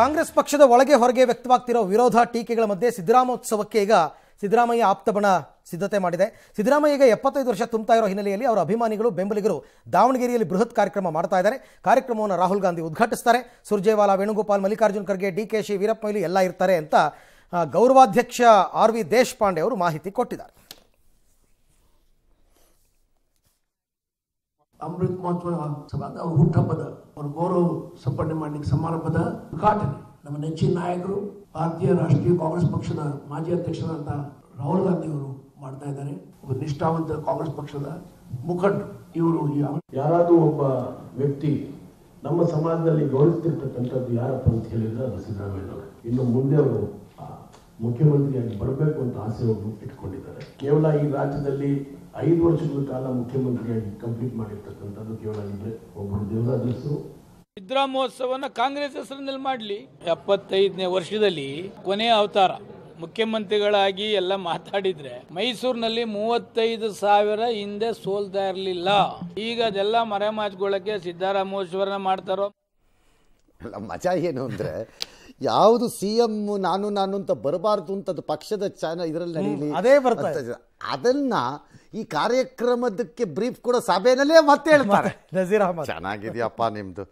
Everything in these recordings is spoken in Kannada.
ಕಾಂಗ್ರೆಸ್ ಪಕ್ಷದ ಒಳಗೆ ಹೊರಗೆ ವ್ಯಕ್ತವಾಗ್ತಿರೋ ವಿರೋಧ ಟೀಕೆಗಳ ಮಧ್ಯೆ ಸಿದ್ದರಾಮೋತ್ಸವಕ್ಕೆ ಈಗ ಸಿದ್ದರಾಮಯ್ಯ ಆಪ್ತಬಣ ಸಿದ್ಧತೆ ಮಾಡಿದೆ. ಸಿದ್ದರಾಮಯ್ಯ ಈಗ 75 ವರ್ಷ ತುಂಬುತ್ತಾ ಇರೋ ಹಿನ್ನೆಲೆಯಲ್ಲಿ ಅವರ ಅಭಿಮಾನಿಗಳು ಬೆಂಬಲಿಗರು ದಾವಣಗೆರೆಯಲ್ಲಿ ಬೃಹತ್ ಕಾರ್ಯಕ್ರಮ ಮಾಡ್ತಾ ಇದ್ದಾರೆ. ಕಾರ್ಯಕ್ರಮವನ್ನು ರಾಹುಲ್ ಗಾಂಧಿ ಉದ್ಘಾಟಿಸುತ್ತಾರೆ. ಸುರ್ಜೇವಾಲಾ, ವೇಣುಗೋಪಾಲ್, ಮಲ್ಲಿಕಾರ್ಜುನ್ ಖರ್ಗೆ, ಡಿಕೆಶಿ, ವೀರಪ್ಪ ಮೊಯ್ಲಿ ಎಲ್ಲ ಇರ್ತಾರೆ ಅಂತ ಗೌರವಾಧ್ಯಕ್ಷ ಆರ್ ವಿ ದೇಶಪಾಂಡೆ ಅವರು ಮಾಹಿತಿ ಕೊಟ್ಟಿದ್ದಾರೆ. ಅಮೃತ ಮಹೋತ್ಸವ ಸಭಾದ ಹುಟ್ಟಹಬ್ಬದ ಅವರು ಗೌರವ ಸಂಪನ್ನೆ ಮಾಡಲಿಕ್ಕೆ ಸಮಾರಂಭದ ಉದ್ಘಾಟನೆ ನಮ್ಮ ನೆಚ್ಚಿನ ನಾಯಕರು ಭಾರತೀಯ ರಾಷ್ಟ್ರೀಯ ಕಾಂಗ್ರೆಸ್ ಪಕ್ಷದ ಮಾಜಿ ಅಧ್ಯಕ್ಷರಾದ ರಾಹುಲ್ ಗಾಂಧಿ ಅವರು ಮಾಡ್ತಾ ಇದ್ದಾರೆ. ಒಬ್ಬ ನಿಷ್ಠಾವಂತ ಕಾಂಗ್ರೆಸ್ ಪಕ್ಷದ ಮುಖಂಡರು ಇವರು. ಯಾರಾದರೂ ಒಬ್ಬ ವ್ಯಕ್ತಿ ನಮ್ಮ ಸಮಾಜದಲ್ಲಿ ಗೌರವಿಸ್ತಿರ್ತಕ್ಕಂಥದ್ದು ಯಾರಪ್ಪ ಅಂತ ಹೇಳಿದ್ರೆ ಅದು ಸಿದ್ದರಾಮಯ್ಯ. ಇನ್ನು ಮುಂದೆ ಅವರು ಮುಖ್ಯಮಂತ್ರಿಯಾಗಿ ಬರಬೇಕು ಅಂತ ಆಸೆ ಅವರು ಇಟ್ಕೊಂಡಿದ್ದಾರೆ. ಕೇವಲ ಈ ರಾಜ್ಯದಲ್ಲಿ 5 ವರ್ಷಗಳ ಕಾಲ ಮುಖ್ಯಮಂತ್ರಿಯಾಗಿ ಕಂಪ್ಲೀಟ್ ಮಾಡಿರ್ತಕ್ಕಂಥದ್ದು ಕೇವಲ ಇದ್ರೆ ಒಬ್ಬರು ದೇವರಾಜರು. ಸಿದ್ದರಾಮೋತ್ಸವನ ಕಾಂಗ್ರೆಸ್ ಹೆಸರಿನಲ್ಲಿ ಮಾಡಲಿ. 75ನೇ ವರ್ಷದಲ್ಲಿ ಕೊನೆಯ ಅವತಾರ ಮುಖ್ಯಮಂತ್ರಿಗಳಾಗಿ ಎಲ್ಲ ಮಾತಾಡಿದ್ರೆ ಮೈಸೂರಿನಲ್ಲಿ 35,000 ಹಿಂದೆ ಸೋಲ್ತಾ ಇರಲಿಲ್ಲ. ಈಗ ಅದೆಲ್ಲ ಮರೆಮಾಚ್ಕೊಳ್ಳಕ್ಕೆ ಸಿದ್ದರಾಮೋತ್ಸವನ ಮಾಡ್ತಾರೋ ಮಜಾ ಏನು ಅಂದ್ರೆ ಯಾವುದು ಸಿಎಂ ನಾನು ಅಂತ ಬರಬಾರ್ದು ಅಂತ ಪಕ್ಷದ ಚಾನಲ್ ಇದರಲ್ಲಿ ನಡೀಲಿ ಅದೇ ಬರ್ತದೆ. ಅದನ್ನ ಈ ಕಾರ್ಯಕ್ರಮದಕ್ಕೆ ಬ್ರೀಫ್ ಕೂಡ ಸಭೆಯಲ್ಲೇ ಮತ್ತೆ ಹೇಳ್ತಾರೆ. ನಜೀರ್ ಅಹಮದ್, ಚೆನ್ನಾಗಿದೆಯಪ್ಪ ನಿಮ್ದು,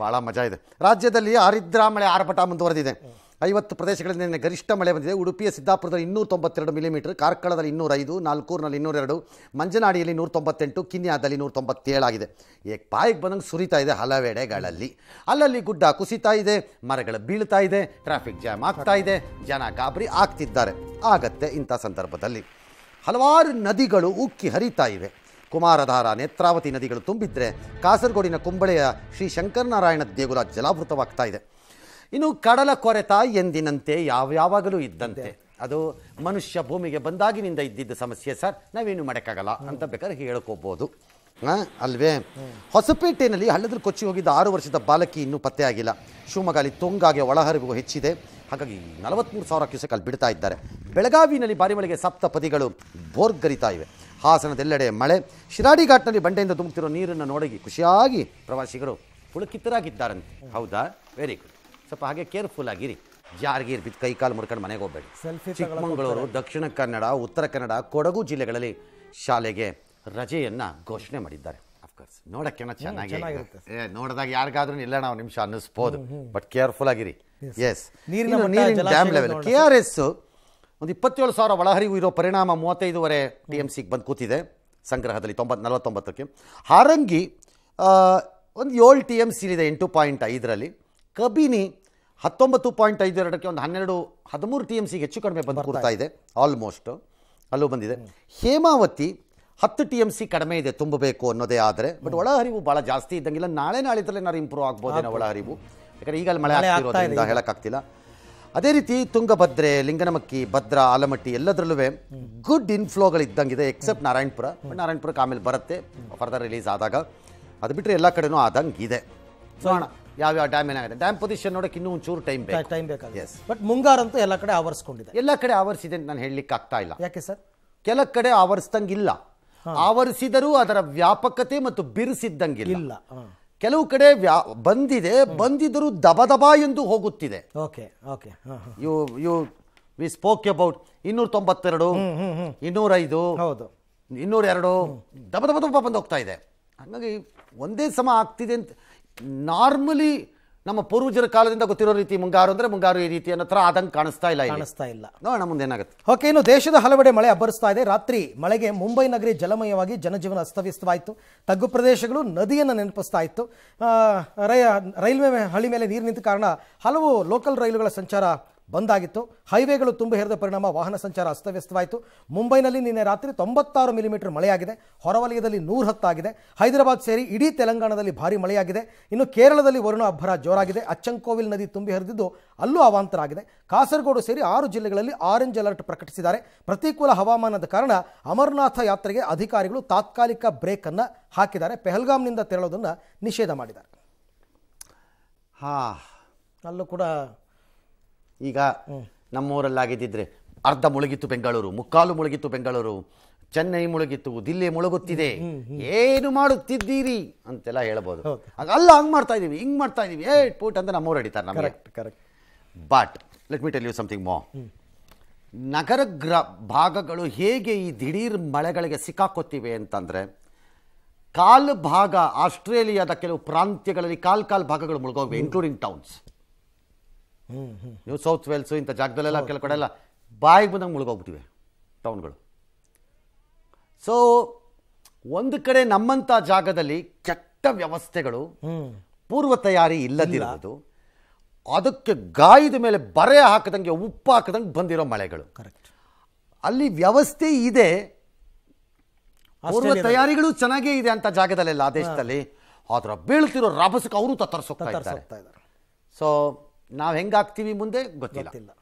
ಬಹಳ ಮಜಾ ಇದೆ. ರಾಜ್ಯದಲ್ಲಿ ಆರಿದ್ರಾ ಮಳೆ ಆರ್ಭಟ ಮುಂದುವರೆದಿದೆ. 50 ಪ್ರದೇಶಗಳಲ್ಲಿ ಗರಿಷ್ಠ ಮಳೆ ಬಂದಿದೆ. ಉಡುಪಿಯ ಸಿದ್ದಾಪುರದಲ್ಲಿ 292 ಮಿಲಿಮೀಟರ್, ಕಾರ್ಕಳದಲ್ಲಿ 205, ನಾಲ್ಕೂರಿನಲ್ಲಿ 202, ಮಂಜನಾಡಿಯಲ್ಲಿ 198, ಕಿನ್ಯಾದಲ್ಲಿ 197 ಆಗಿದೆ. ಏಕ್ ಬಾಯಿಗೆ ಬಂದಂಗೆ ಸುರಿತಾ ಇದೆ ಹಲವೆಡೆಗಳಲ್ಲಿ. ಅಲ್ಲಲ್ಲಿ ಗುಡ್ಡ ಕುಸಿತಾ ಇದೆ, ಮರಗಳು ಬೀಳ್ತಾ ಇದೆ, ಟ್ರಾಫಿಕ್ ಜಾಮ್ ಆಗ್ತಾ ಇದೆ, ಜನ ಗಾಬರಿ ಆಗ್ತಿದ್ದಾರೆ. ಆಗತ್ತೆ ಇಂಥ ಸಂದರ್ಭದಲ್ಲಿ. ಹಲವಾರು ನದಿಗಳು ಉಕ್ಕಿ ಹರಿತಾ ಇವೆ. ಕುಮಾರಧಾರ, ನೇತ್ರಾವತಿ ನದಿಗಳು ತುಂಬಿದ್ದರೆ ಕಾಸರಗೋಡಿನ ಕುಂಬಳೆಯ ಶ್ರೀ ಶಂಕರನಾರಾಯಣ ದೇಗುಲ ಜಲಾವೃತವಾಗ್ತಾ ಇದೆ. ಇನ್ನು ಕಡಲ ಕೊರೆತ ಎಂದಿನಂತೆ ಯಾವಾಗಲೂ ಇದ್ದಂತೆ ಅದು ಮನುಷ್ಯ ಭೂಮಿಗೆ ಬಂದಾಗಿನಿಂದ ಇದ್ದಿದ್ದ ಸಮಸ್ಯೆ ಸರ್, ನಾವೇನು ಮಾಡೋಕ್ಕಾಗಲ್ಲ ಅಂತ ಬೇಕಾದ್ರೆ ಹೇಳ್ಕೋಬೋದು ಅಲ್ವೇ. ಹೊಸಪೇಟೆಯಲ್ಲಿ ಹಳ್ಳದಲ್ಲಿ ಕೊಚ್ಚಿ ಹೋಗಿದ್ದ 6 ವರ್ಷದ ಬಾಲಕಿ ಇನ್ನೂ ಪತ್ತೆಯಾಗಿಲ್ಲ. ಶಿವಮೊಗ್ಗದಲ್ಲಿ ತುಂಗಾಗೆ ಒಳಹರಿವು ಹೆಚ್ಚಿದೆ, ಹಾಗಾಗಿ 43,000 ಕ್ಯೂಸೆಕ್ ಅಲ್ಲಿ ಬಿಡ್ತಾ ಇದ್ದಾರೆ. ಬೆಳಗಾವಿನಲ್ಲಿ ಭಾರಿ ಮಳೆಗೆ ಸಪ್ತಪದಿಗಳು ಬೋರ್ಗರಿತಾ ಇವೆ. ಹಾಸನದೆಲ್ಲೆಡೆ ಮಳೆ. ಶಿರಾಡಿ ಘಾಟ್ನಲ್ಲಿ ಬಂಡೆಯಿಂದ ಧುಮುಕ್ತಿರೋ ನೀರನ್ನು ನೋಡಿ ಖುಷಿಯಾಗಿ ಪ್ರವಾಸಿಗರು ಪುಳಕಿತರಾಗಿದ್ದಾರಂತೆ. ಹೌದಾ, ವೆರಿ ಗುಡ್. ಸ್ವಲ್ಪ ಹಾಗೆ ಕೇರ್ಫುಲ್ ಆಗಿರಿ, ಜಾರ್ಗೀರ್ ಬಿದ್ದು ಕೈ ಕಾಲು ಮುರ್ಕೊಂಡು ಮನೆಗೆ ಹೋಗಬೇಡಿ. ಚಿಕ್ಕಮಗಳೂರು, ದಕ್ಷಿಣ ಕನ್ನಡ, ಉತ್ತರ ಕನ್ನಡ, ಕೊಡಗು ಜಿಲ್ಲೆಗಳಲ್ಲಿ ಶಾಲೆಗೆ ರಜೆಯನ್ನು ಘೋಷಣೆ ಮಾಡಿದ್ದಾರೆ. ಅಫ್ಕೋರ್ಸ್ ನೋಡೋಕ್ಕೆನ ಚೆನ್ನಾಗಿ ನೋಡಿದಾಗ ಯಾರಿಗಾದ್ರೂ ಇಲ್ಲ ನಾವು ನಿಮಿಷ ಅನ್ನಿಸ್ಬೋದು, ಬಟ್ ಕೇರ್ಫುಲ್ ಆಗಿರಿ. ಎಸ್, ನೀರಿನ ಡ್ಯಾಮ್ ಲೆವೆಲ್ KRS 27,000 ಒಳಹರಿವು ಇರೋ ಪರಿಣಾಮ 35.5 TMC ಬಂದು ಕೂತಿದೆ ಸಂಗ್ರಹದಲ್ಲಿ 49-49ಕ್ಕೆ. ಹಾರಂಗಿ 7 TMC ಇದೆ 8.5ರಲ್ಲಿ. ಕಬಿನಿ 19.52ಕ್ಕೆ 12-13 TMCಗೆ ಹೆಚ್ಚು ಕಡಿಮೆ ಬಂದು ಕೂಡ್ತಾ ಇದೆ, ಆಲ್ಮೋಸ್ಟ್ ಅಲ್ಲೂ ಬಂದಿದೆ. ಹೇಮಾವತಿ 10 TMC ಕಡಿಮೆ ಇದೆ ತುಂಬಬೇಕು ಅನ್ನೋದೇ. ಆದರೆ ಬಟ್ ಒಳಹರಿವು ಭಾಳ ಜಾಸ್ತಿ ಇದ್ದಂಗಿಲ್ಲ. ನಾಳೆ ನಾನು ಇಂಪ್ರೂವ್ ಆಗ್ಬೋದೇನೋ ಒಳಹರಿವು, ಯಾಕಂದರೆ ಈಗಲೂ ಮಳೆ ಆಗ್ತಿರೋದ್ರಿಂದ ಹೇಳೋಕ್ಕಾಗ್ತಿಲ್ಲ. ಅದೇ ರೀತಿ ತುಂಗಭದ್ರೆ, ಲಿಂಗನಮಕ್ಕಿ, ಭದ್ರಾ, ಆಲಮಟ್ಟಿ ಎಲ್ಲದರಲ್ಲೂ ಗುಡ್ ಇನ್ಫ್ಲೋಗಳಿದ್ದಂಗಿದೆ, ಎಕ್ಸೆಪ್ಟ್ ನಾರಾಯಣಪುರ. ಬಟ್ ನಾರಾಯಣಪುರಕ್ಕೆ ಆಮೇಲೆ ಬರುತ್ತೆ ಫರ್ದರ್ ರಿಲೀಸ್ ಆದಾಗ. ಅದು ಬಿಟ್ಟರೆ ಎಲ್ಲ ಕಡೆನೂ ಆದಂಗಿದೆ. ನೋಡೋಣ ಯಾವ್ಯಾವ ಡ್ಯಾಮ್ ಏನಾಗಿದೆ. ಡ್ಯಾಮ್ ಪೊಸಿಷನ್ ನೋಡೋಕೆ ಇನ್ನೂ ಒಂಚೂರು ಟೈಮ್ ಬೇಕು. ಎಸ್, ಬಟ್ ಮುಂಗಾರಂತೂ ಎಲ್ಲ ಕಡೆ ಆವರಿಸ್ಕೊಂಡಿದೆ. ಎಲ್ಲ ಕಡೆ ಆವರಿಸಿದೆ ಅಂತ ನಾನು ಹೇಳಲಿಕ್ಕೆ ಆಗ್ತಾ ಇಲ್ಲ. ಯಾಕೆ ಸರ್? ಕೆಲ ಕಡೆ ಆವರಿಸ್ದಂಗಿಲ್ಲ, ಆವರಿಸಿದರೂ ಅದರ ವ್ಯಾಪಕತೆ ಮತ್ತು ಬಿರುಸಿದ್ದಂಗಿಲ್ಲ. ಕೆಲವು ಕಡೆ ಬಂದಿದೆ, ಬಂದಿದ್ದರೂ ದಬದಬಾ ಎಂದು ಹೋಗುತ್ತಿದೆ. Okay okay, you we spoke about 292, 205, 202 ದಬದಬದಬ ಬಂದು ಹೋಗ್ತಾ ಇದೆ. ಹಾಗಾಗಿ ಒಂದೇ ಸಮ ಆಗ್ತಿದೆ ಅಂತ. ನಾರ್ಮಲಿ ನಮ್ಮ ಪೂರ್ವಜರ ಕಾಲದಿಂದ ಗೊತ್ತಿರೋ ರೀತಿ ಮುಂಗಾರು ಅಂದರೆ ಮುಂಗಾರು ಈ ರೀತಿ ಅನ್ನೋ ಥರ ಆದಂಗೆ ಕಾಣಿಸ್ತಾ ಇಲ್ಲ. ನೋಡೋಣ ಮುಂದೆ ಏನಾಗುತ್ತೆ. ಓಕೆ, ಇನ್ನು ದೇಶದ ಹಲವೆಡೆ ಮಳೆ ಅಬ್ಬರಿಸ್ತಾ ಇದೆ. ರಾತ್ರಿ ಮಳೆಗೆ ಮುಂಬೈ ನಗರಿ ಜಲಮಯವಾಗಿ ಜನಜೀವನ ಅಸ್ತವ್ಯಸ್ತವಾಯಿತು. ತಗ್ಗು ಪ್ರದೇಶಗಳು ನದಿಯನ್ನು ನೆನಪಿಸ್ತಾ ಇತ್ತು. ರೈಲ್ವೆ ಹಳಿ ಮೇಲೆ ನೀರು ನಿಂತ ಕಾರಣ ಹಲವು ಲೋಕಲ್ ರೈಲುಗಳ ಸಂಚಾರ ಬಂದಾಗಿತ್ತು. ಹೈವೇಗಳು ತುಂಬಿ ಹರಿದ ಪರಿಣಾಮ ವಾಹನ ಸಂಚಾರ ಅಸ್ತವ್ಯಸ್ತವಾಯಿತು. ಮುಂಬೈನಲ್ಲಿ ನಿನ್ನೆ ರಾತ್ರಿ 96 ಮಿಲಿಮೀಟರ್ ಮಳೆಯಾಗಿದೆ. ಹೊರವಲಯದಲ್ಲಿ 110 ಆಗಿದೆ. ಹೈದರಾಬಾದ್ ಸೇರಿ ಇಡೀ ತೆಲಂಗಾಣದಲ್ಲಿ ಭಾರಿ ಮಳೆಯಾಗಿದೆ. ಇನ್ನು ಕೇರಳದಲ್ಲಿ ವರುಣ ಅಬ್ಬರ ಜೋರಾಗಿದೆ. ಅಚ್ಚಂಕೋವಿಲ್ ನದಿ ತುಂಬಿ ಹರಿದಿದ್ದು ಅಲ್ಲೂ ಅವಾಂತರ ಆಗಿದೆ. ಕಾಸರಗೋಡು ಸೇರಿ 6 ಜಿಲ್ಲೆಗಳಲ್ಲಿ ಆರೆಂಜ್ ಅಲರ್ಟ್ ಪ್ರಕಟಿಸಿದ್ದಾರೆ. ಪ್ರತಿಕೂಲ ಹವಾಮಾನದ ಕಾರಣ ಅಮರನಾಥ ಯಾತ್ರೆಗೆ ಅಧಿಕಾರಿಗಳು ತಾತ್ಕಾಲಿಕ ಬ್ರೇಕನ್ನು ಹಾಕಿದ್ದಾರೆ. ಪೆಹಲ್ಗಾಮ್ನಿಂದ ತೆರಳೋದನ್ನು ನಿಷೇಧ ಮಾಡಿದ್ದಾರೆ. ಅಲ್ಲೂ ಕೂಡ ಈಗ ನಮ್ಮೂರಲ್ಲಾಗಿದ್ದಿದ್ರೆ ಅರ್ಧ ಮುಳುಗಿತ್ತು ಬೆಂಗಳೂರು, ಮುಕ್ಕಾಲು ಮುಳುಗಿತ್ತು ಬೆಂಗಳೂರು, ಚೆನ್ನೈ ಮುಳುಗಿತ್ತು, ದಿಲ್ಲಿ ಮುಳುಗುತ್ತಿದೆ, ಏನು ಮಾಡುತ್ತಿದ್ದೀರಿ ಅಂತೆಲ್ಲ ಹೇಳ್ಬೋದು. ಅಲ್ಲ ಹಂಗೆ ಮಾಡ್ತಾ ಇದ್ದೀವಿ, ಹಿಂಗೆ ಮಾಡ್ತಾ ಇದ್ದೀವಿ, ಏ ಪುಟ್ ಅಂತ ನಮ್ಮವ್ರು ಹಿಡಿತಾರೆ ನಮಗೆ. Correct correct. But let me tell you something more. ನಗರ ಭಾಗಗಳು ಹೇಗೆ ಈ ದಿಢೀರ್ ಮಳೆಗಳಿಗೆ ಸಿಕ್ಕಾಕೊತ್ತಿವೆ ಅಂತಂದರೆ, ಕಾಲು ಭಾಗ ಆಸ್ಟ್ರೇಲಿಯಾದ ಕೆಲವು ಪ್ರಾಂತ್ಯಗಳಲ್ಲಿ ಕಾಲು ಭಾಗಗಳು ಮುಳುಗೋಗಿವೆ, ಇನ್ಕ್ಲೂಡಿಂಗ್ ಟೌನ್ಸ್. ನೀವು ಸೌತ್ ವೇಲ್ಸು ಇಂಥ ಜಾಗದಲ್ಲೆಲ್ಲ ಕೆಲವು ಕಡೆ ಎಲ್ಲ ಬಾಯಿಗೆ ಬಂದಂಗೆ ಮುಳುಗೋಗ್ಬಿಟ್ಟಿವೆ ಟೌನ್ಗಳು. ಸೊ ಒಂದು ಕಡೆ ನಮ್ಮಂಥ ಜಾಗದಲ್ಲಿ ಕೆಟ್ಟ ವ್ಯವಸ್ಥೆಗಳು, ಪೂರ್ವ ತಯಾರಿ ಇಲ್ಲದಿರೋದು, ಅದಕ್ಕೆ ಗಾಯದ ಮೇಲೆ ಬರೆ ಹಾಕದಂಗೆ ಉಪ್ಪು ಹಾಕದಂಗೆ ಬಂದಿರೋ ಮಳೆಗಳು. ಕರೆಕ್ಟ್. ಅಲ್ಲಿ ವ್ಯವಸ್ಥೆ ಇದೆ, ಪೂರ್ವ ತಯಾರಿಗಳು ಚೆನ್ನಾಗೇ ಇದೆ ಅಂತ ಜಾಗದಲ್ಲೆಲ್ಲ ಆ ದೇಶದಲ್ಲಿ, ಆದ್ರೆ ಬೀಳ್ತಿರೋ ರಭಸಕ್ಕೆ ಅವರು ತತ್ತರಿಸೋಗ್ತಾ ಇದ್ದಾರೆ. ಸೊ ನಾವು ಹೆಂಗಾಗ್ತೀವಿ ಮುಂದೆ ಗೊತ್ತಿಲ್ಲ.